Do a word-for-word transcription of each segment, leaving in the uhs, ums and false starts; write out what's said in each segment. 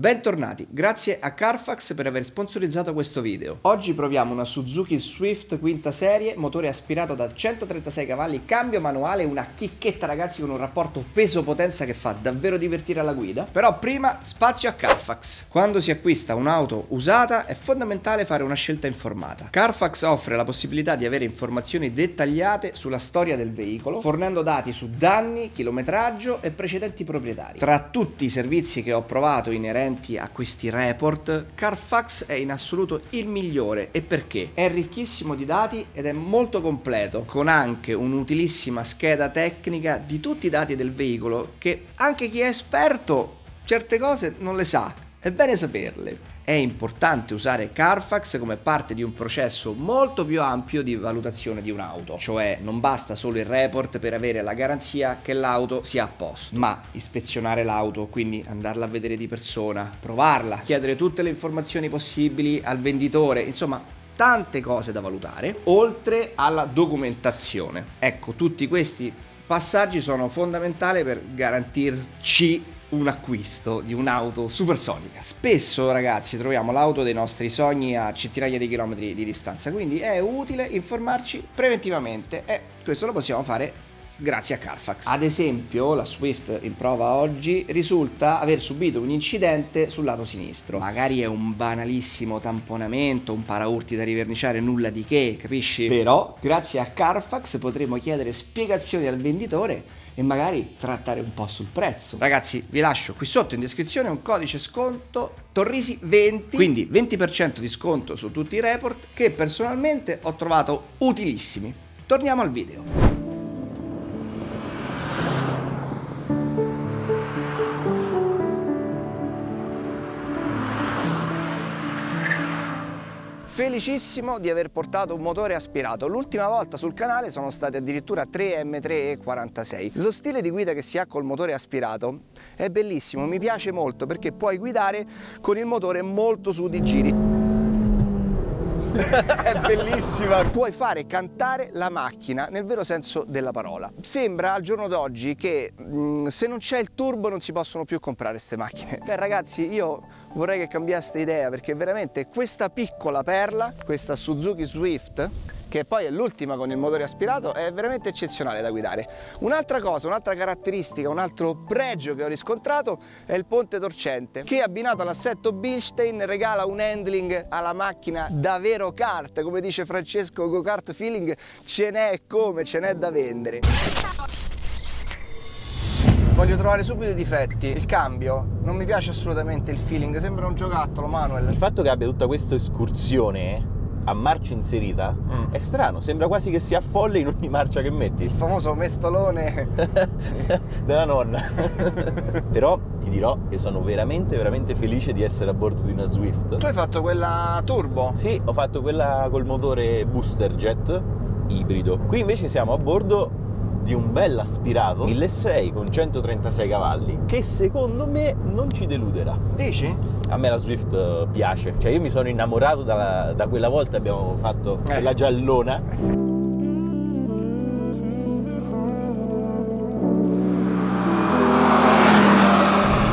Bentornati, grazie a Carfax per aver sponsorizzato questo video. Oggi proviamo una Suzuki Swift quinta serie, motore aspirato da centotrentasei cavalli, cambio manuale, una chicchetta ragazzi, con un rapporto peso-potenza che fa davvero divertire alla guida. Però prima spazio a Carfax. Quando si acquista un'auto usata è fondamentale fare una scelta informata. Carfax offre la possibilità di avere informazioni dettagliate sulla storia del veicolo, fornendo dati su danni, chilometraggio e precedenti proprietari. Tra tutti i servizi che ho provato inerenti a questi report, Carfax è in assoluto il migliore. E perché? È ricchissimo di dati ed è molto completo, con anche un'utilissima scheda tecnica di tutti i dati del veicolo, che anche chi è esperto certe cose non le sa, è bene saperle. È importante usare Carfax come parte di un processo molto più ampio di valutazione di un'auto, cioè non basta solo il report per avere la garanzia che l'auto sia a posto, ma ispezionare l'auto, quindi andarla a vedere di persona, provarla, chiedere tutte le informazioni possibili al venditore, insomma tante cose da valutare, oltre alla documentazione. Ecco, tutti questi passaggi sono fondamentali per garantirci un acquisto di un'auto supersonica. Spesso ragazzi troviamo l'auto dei nostri sogni a centinaia di chilometri di distanza, quindi è utile informarci preventivamente e questo lo possiamo fare grazie a Carfax. Ad esempio la Swift in prova oggi risulta aver subito un incidente sul lato sinistro. Magari è un banalissimo tamponamento, un paraurti da riverniciare, nulla di che, capisci? Però grazie a Carfax potremo chiedere spiegazioni al venditore e magari trattare un po' sul prezzo. Ragazzi, vi lascio qui sotto in descrizione un codice sconto Torrisi venti, quindi venti per cento di sconto su tutti i report, che personalmente ho trovato utilissimi. Torniamo al video. Felicissimo di aver portato un motore aspirato. L'ultima volta sul canale sono state addirittura tre M tre E quarantasei. Lo stile di guida che si ha col motore aspirato è bellissimo, mi piace molto perché puoi guidare con il motore molto su di giri. È bellissima! Puoi fare cantare la macchina nel vero senso della parola. Sembra al giorno d'oggi che mh, se non c'è il turbo non si possono più comprare queste macchine. Beh ragazzi, io vorrei che cambiaste idea, perché veramente questa piccola perla, questa Suzuki Swift, che poi è l'ultima con il motore aspirato, è veramente eccezionale da guidare. Un'altra cosa, un'altra caratteristica, un altro pregio che ho riscontrato è il ponte torcente, che abbinato all'assetto Bilstein regala un handling alla macchina da vero kart. Come dice Francesco, go-kart feeling ce n'è, come ce n'è da vendere. Voglio trovare subito i difetti. Il cambio, non mi piace assolutamente il feeling, sembra un giocattolo, Manuel. Il fatto che abbia tutta questa escursione a marcia inserita mm. è strano, sembra quasi che sia folle in ogni marcia che metti. Il famoso mestolone della nonna. Però ti dirò che sono veramente veramente felice di essere a bordo di una Swift. Tu hai fatto quella turbo? Sì, ho fatto quella col motore booster jet ibrido. Qui invece siamo a bordo di un bel aspirato milleseicento con centotrentasei cavalli, che secondo me non ci deluderà. Dici? A me la Swift piace, cioè io mi sono innamorato da, da quella volta che abbiamo fatto eh. quella giallona.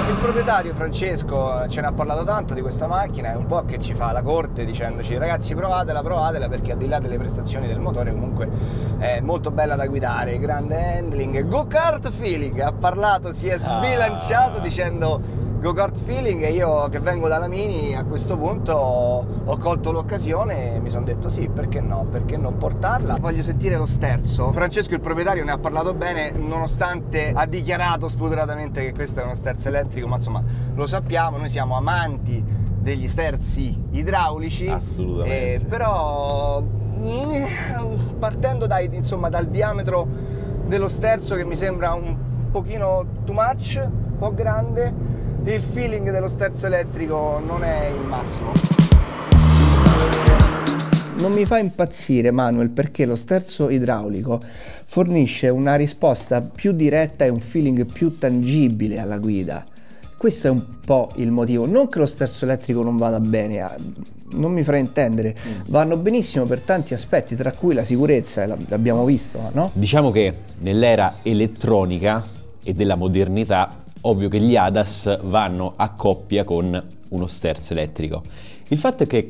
Il proprietario Francesco ce ne ha parlato tanto di questa macchina, è un po' che ci fa la corte dicendoci ragazzi provatela, provatela, perché al di là delle prestazioni del motore comunque è molto bella da guidare, grande handling, go-kart feeling, ha parlato, si è sbilanciato ah. dicendo go-kart feeling, e io che vengo dalla Mini a questo punto ho colto l'occasione e mi sono detto sì, perché no, perché non portarla. Voglio sentire lo sterzo. Francesco il proprietario ne ha parlato bene, nonostante ha dichiarato spudoratamente che questo è uno sterzo elettrico, ma insomma lo sappiamo, noi siamo amanti degli sterzi idraulici. Assolutamente. Eh, però partendo dai, insomma, dal diametro dello sterzo, che mi sembra un pochino too much, un po' grande, il feeling dello sterzo elettrico non è il massimo. Non mi fa impazzire, Manuel, perché lo sterzo idraulico fornisce una risposta più diretta e un feeling più tangibile alla guida. Questo è un po' il motivo, non che lo sterzo elettrico non vada bene, non mi fraintendere, vanno benissimo per tanti aspetti, tra cui la sicurezza, l'abbiamo visto, no? Diciamo che nell'era elettronica e della modernità ovvio che gli A D A S vanno a coppia con uno sterzo elettrico. Il fatto è che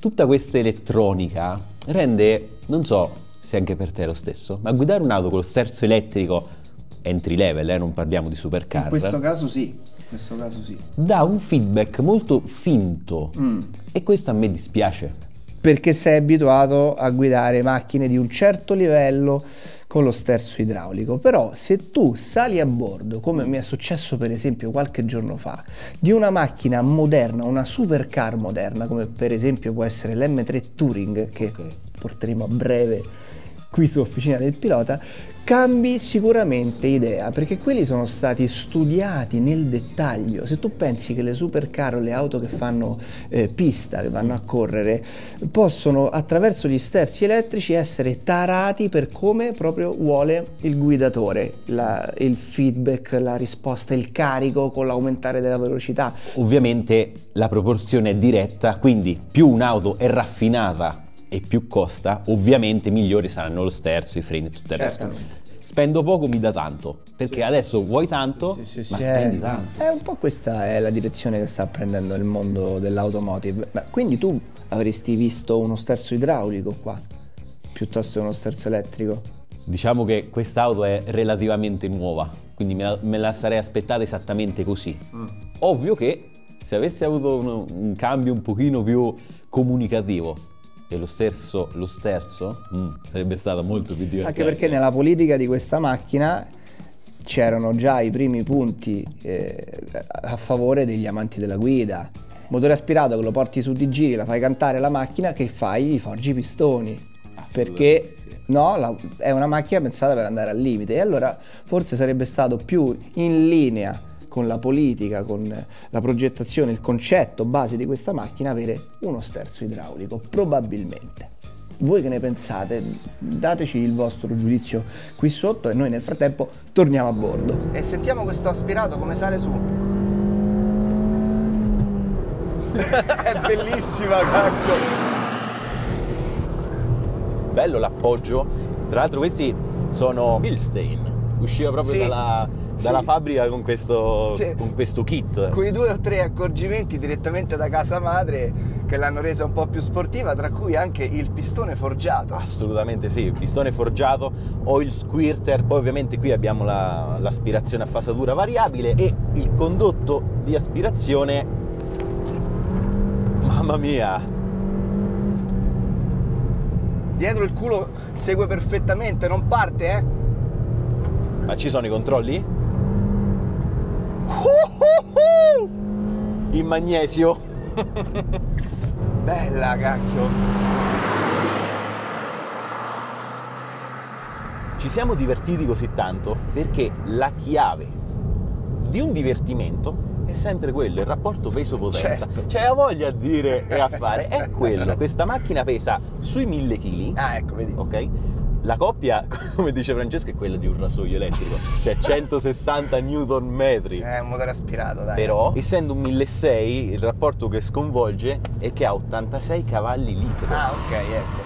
tutta questa elettronica rende, non so se anche per te è lo stesso, ma guidare un'auto con lo sterzo elettrico entry level, eh, non parliamo di supercar, in questo caso sì, questo caso sì, dà un feedback molto finto, mm. e questo a me dispiace, perché sei abituato a guidare macchine di un certo livello con lo sterzo idraulico. Però se tu sali a bordo, come mi è successo per esempio qualche giorno fa, di una macchina moderna, una supercar moderna, come per esempio può essere l'M tre Touring, che okay. porteremo a breve qui su Officina del Pilota, cambi sicuramente idea, perché quelli sono stati studiati nel dettaglio. Se tu pensi che le supercar, le auto che fanno eh, pista, che vanno a correre, possono attraverso gli sterzi elettrici essere tarati per come proprio vuole il guidatore, la, il feedback, la risposta, il carico con l'aumentare della velocità. Ovviamente la proporzione è diretta, quindi più un'auto è raffinata e più costa, ovviamente migliori saranno lo sterzo, i freni e tutto il resto. Spendo poco, mi dà tanto, perché sì, adesso vuoi tanto, sì, sì, sì, ma sì, spendi eh, tanto. È un po' questa è la direzione che sta prendendo il mondo dell'automotive. Quindi tu avresti visto uno sterzo idraulico qua, piuttosto che uno sterzo elettrico? Diciamo che quest'auto è relativamente nuova, quindi me la, me la sarei aspettata esattamente così. Mm. Ovvio che se avessi avuto un, un cambio un pochino più comunicativo, e lo sterzo, lo sterzo mm, sarebbe stato molto più divertente. Anche perché nella politica di questa macchina c'erano già i primi punti eh, a favore degli amanti della guida. Motore aspirato che lo porti su di giri, la fai cantare la macchina, che fai? Gli forgi i pistoni. Perché sì. no, la, è una macchina pensata per andare al limite, e allora forse sarebbe stato più in linea con la politica, con la progettazione, il concetto base di questa macchina, avere uno sterzo idraulico, probabilmente. Voi che ne pensate? Dateci il vostro giudizio qui sotto, e noi nel frattempo torniamo a bordo. E sentiamo questo aspirato come sale su. È bellissima, cacchio! Bello l'appoggio. Tra l'altro questi sono Bilstein, usciva proprio sì. dalla... dalla sì. fabbrica con questo, sì. con questo kit, con i due o tre accorgimenti direttamente da casa madre che l'hanno resa un po' più sportiva, tra cui anche il pistone forgiato. Assolutamente sì, il pistone forgiato, oil squirter, poi ovviamente qui abbiamo l'aspirazione la, a fasatura variabile e il condotto di aspirazione. Mamma mia, dietro il culo segue perfettamente, non parte, eh? Ma ci sono i controlli? In magnesio. Bella, cacchio. Ci siamo divertiti così tanto perché la chiave di un divertimento è sempre quello, il rapporto peso-potenza. Certo. Cioè, la voglia a dire e a fare è quello. Questa macchina pesa sui mille chili. Ah, ecco, vedi. Ok? La coppia, come dice Francesca, è quella di un rasoio elettrico, cioè centosessanta newton metri. È un motore aspirato, dai. Però, essendo un mille seicento, il rapporto che sconvolge è che ha ottantasei cavalli litro. Ah, ok, ecco.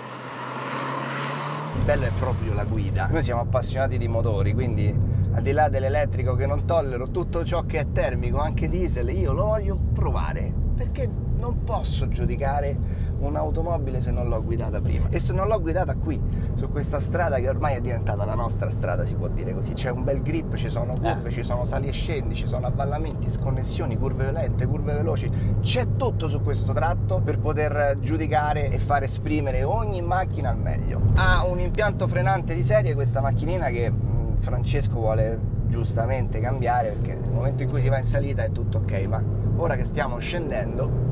Il bello è proprio la guida. Noi siamo appassionati di motori, quindi al di là dell'elettrico che non tollero, tutto ciò che è termico, anche diesel, io lo voglio provare, perché non posso giudicare un'automobile se non l'ho guidata prima, e se non l'ho guidata qui, su questa strada che ormai è diventata la nostra strada, si può dire così. C'è un bel grip, ci sono curve, eh. ci sono sali e scendi, ci sono avvallamenti, sconnessioni, curve violente, curve veloci, c'è tutto su questo tratto per poter giudicare e far esprimere ogni macchina al meglio. Ha un impianto frenante di serie questa macchinina, che mh, Francesco vuole giustamente cambiare, perché nel momento in cui si va in salita è tutto ok, ma ora che stiamo scendendo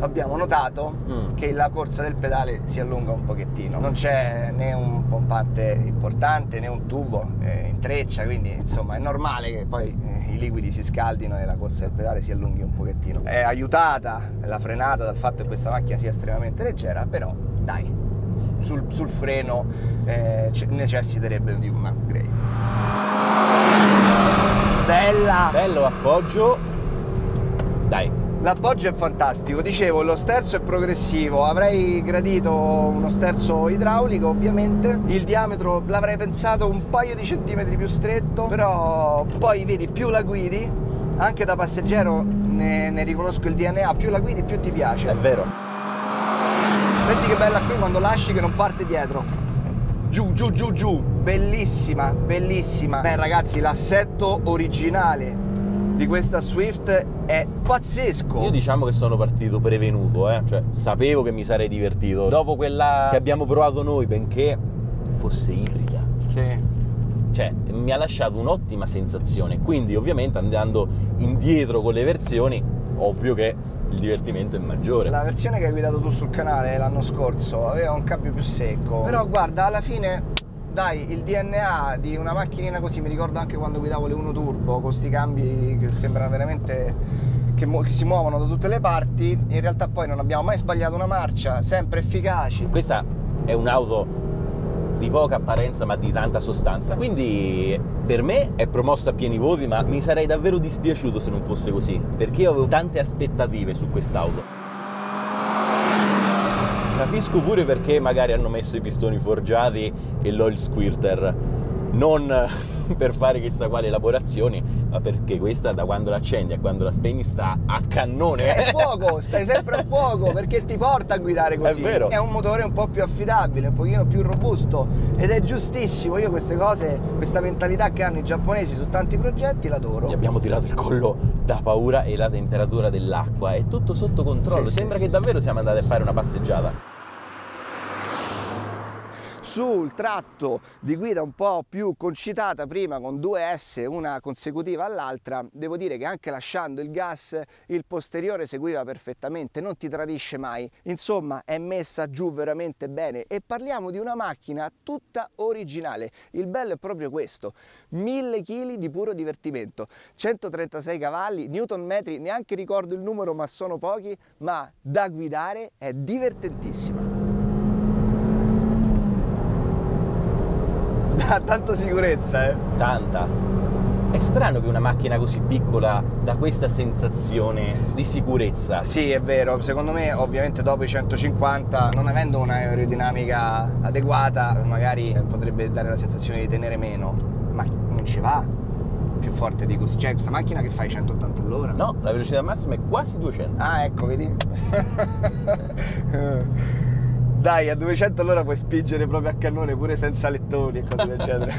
abbiamo notato mm. che la corsa del pedale si allunga un pochettino. Non c'è né un pompante importante né un tubo eh, in treccia, quindi insomma è normale che poi eh, i liquidi si scaldino e la corsa del pedale si allunghi un pochettino. È aiutata la frenata dal fatto che questa macchina sia estremamente leggera, però dai, sul, sul freno eh, necessiterebbe di un upgrade. Bella! Bello appoggio! Dai! L'appoggio è fantastico, dicevo, lo sterzo è progressivo, avrei gradito uno sterzo idraulico ovviamente, il diametro l'avrei pensato un paio di centimetri più stretto, però poi vedi, più la guidi anche da passeggero ne, ne riconosco il D N A, più la guidi più ti piace. È vero. Senti che bella qui quando lasci che non parte dietro. Giù, giù, giù, giù. Bellissima, bellissima. Beh ragazzi, l'assetto originale di questa Swift è pazzesco. Io diciamo che sono partito prevenuto, eh? Cioè sapevo che mi sarei divertito. Dopo quella che abbiamo provato noi, benché fosse ibrida. Sì. Cioè, mi ha lasciato un'ottima sensazione, quindi ovviamente andando indietro con le versioni, ovvio che il divertimento è maggiore. La versione che hai guidato tu sul canale l'anno scorso aveva un cambio più secco, però guarda, alla fine, dai, il D N A di una macchinina così, mi ricordo anche quando guidavo le Uno Turbo, con questi cambi che sembrano veramente... che si muovono da tutte le parti, in realtà poi non abbiamo mai sbagliato una marcia, sempre efficaci. Questa è un'auto di poca apparenza ma di tanta sostanza, quindi per me è promossa a pieni voti, ma mi sarei davvero dispiaciuto se non fosse così, perché io avevo tante aspettative su quest'auto. Capisco pure perché magari hanno messo i pistoni forgiati e l'oil squirter, non per fare chissà quale elaborazione, ma perché questa da quando l'accendi a quando la spegni sta a cannone. È fuoco, stai sempre a fuoco, perché ti porta a guidare così. È vero. È un motore un po' più affidabile, un pochino più robusto, ed è giustissimo. Io queste cose, questa mentalità che hanno i giapponesi su tanti progetti, l'adoro. Gli abbiamo tirato il collo da paura, e la temperatura dell'acqua è tutto sotto controllo. Sì, sembra sì, che sì, davvero sì. Siamo andati a fare una passeggiata. Sì, sì. Sul tratto di guida un po' più concitata prima, con due S una consecutiva all'altra, devo dire che anche lasciando il gas il posteriore seguiva perfettamente, non ti tradisce mai, insomma è messa giù veramente bene. E parliamo di una macchina tutta originale, il bello è proprio questo: mille chili di puro divertimento, centotrentasei cavalli, newton metri neanche ricordo il numero ma sono pochi, ma da guidare è divertentissima. Ha tanta sicurezza, eh? Tanta. È strano che una macchina così piccola dà questa sensazione di sicurezza. Sì, è vero. Secondo me, ovviamente, dopo i centocinquanta, non avendo un'aerodinamica adeguata, magari potrebbe dare la sensazione di tenere meno. Ma non ci va più forte di così. Cioè, questa macchina che fa i centottanta all'ora? No, la velocità massima è quasi duecento. Ah, ecco, vedi? Dai, a duecento all'ora puoi spingere proprio a cannone pure senza lettoni e cose del genere.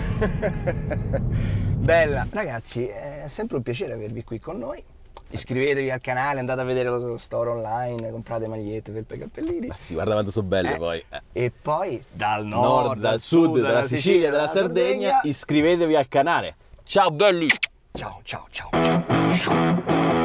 Bella. Ragazzi, è sempre un piacere avervi qui con noi. Iscrivetevi al canale, andate a vedere lo store online, comprate magliette, felpe e cappellini. Ma sì, guarda quanto sono belle eh. poi. Eh. E poi dal nord, nord dal sud, sud dalla Sicilia, Sicilia dalla Sardegna, Sardegna, iscrivetevi al canale. Ciao belli! Ciao, ciao, ciao. ciao.